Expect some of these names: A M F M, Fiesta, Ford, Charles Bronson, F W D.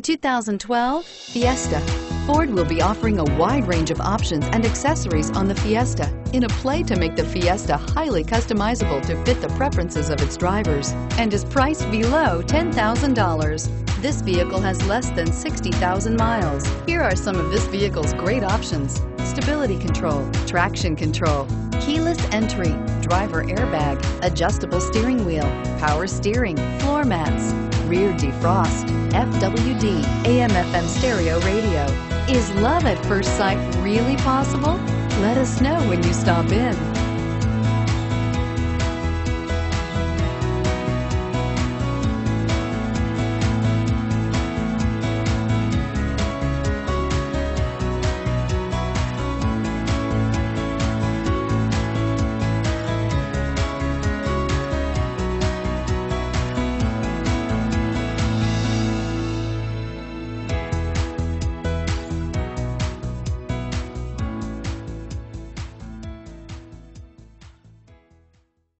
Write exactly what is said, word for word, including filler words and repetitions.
The two thousand twelve Fiesta. Ford will be offering a wide range of options and accessories on the Fiesta in a play to make the Fiesta highly customizable to fit the preferences of its drivers, and is priced below ten thousand dollars. This vehicle has less than sixty thousand miles. Here are some of this vehicle's great options: stability control, traction control, keyless entry, driver airbag, adjustable steering wheel, power steering, floor mats, rear defrost, F W D, A M F M stereo radio. Is love at first sight really possible? Let us know when you stop in.